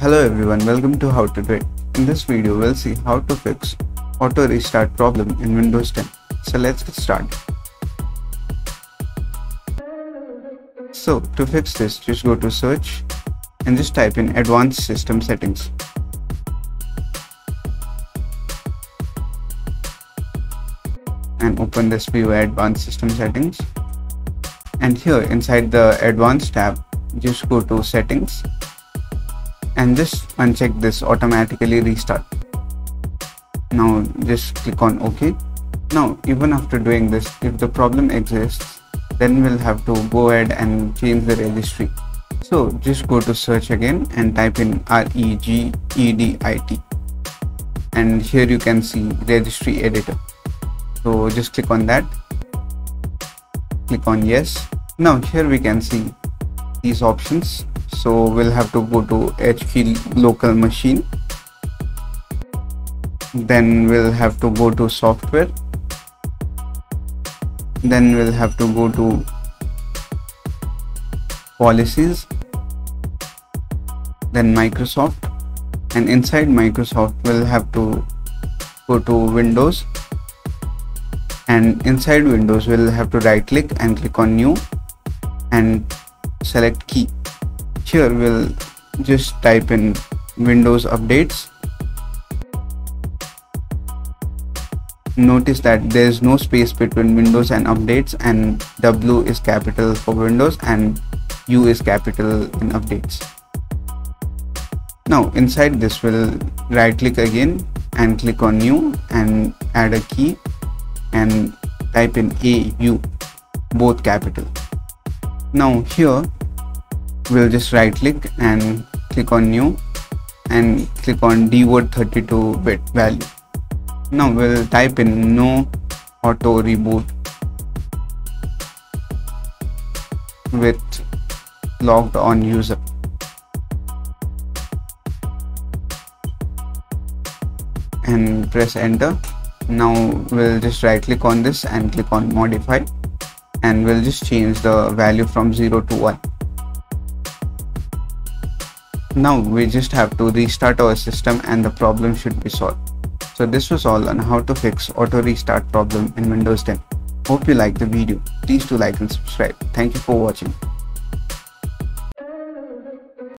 Hello everyone, welcome to How to Do It. In this video, we'll see how to fix auto restart problem in Windows 10. So let's get started. So to fix this, just go to search and just type in advanced system settings. And open this view advanced system settings. And here inside the advanced tab, just go to settings. And just uncheck this automatically restart. Now just click on OK. Now even after doing this, if the problem exists, then we'll have to go ahead and change the registry. So just go to search again and type in REGEDIT. And here you can see registry editor. So just click on that. Click on yes. Now here we can see these options. So we'll have to go to HKEY_LOCAL_MACHINE. Then we'll have to go to software. Then we'll have to go to policies. Then Microsoft. And inside Microsoft, we'll have to go to Windows. And inside Windows, we'll have to right click and click on new and select key. Here we'll just type in Windows updates. Notice that there is no space between Windows and updates, and W is capital for Windows and U is capital in updates. Now inside this, we'll right click again and click on new and add a key and type in AU, both capital. Now here we'll just right click and click on new and click on DWORD 32-bit value. Now we'll type in no auto reboot with logged on user. And press enter. Now we'll just right click on this and click on modify. And we'll just change the value from 0 to 1. Now we just have to restart our system and the problem should be solved. So this was all on how to fix auto restart problem in Windows 10. Hope you liked the video. Please do like and subscribe. Thank you for watching.